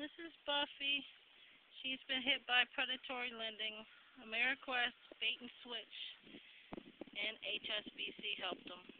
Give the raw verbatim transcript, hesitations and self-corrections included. This is Buffy. She's been hit by predatory lending. AmeriQuest, bait and switch, and H S B C helped them.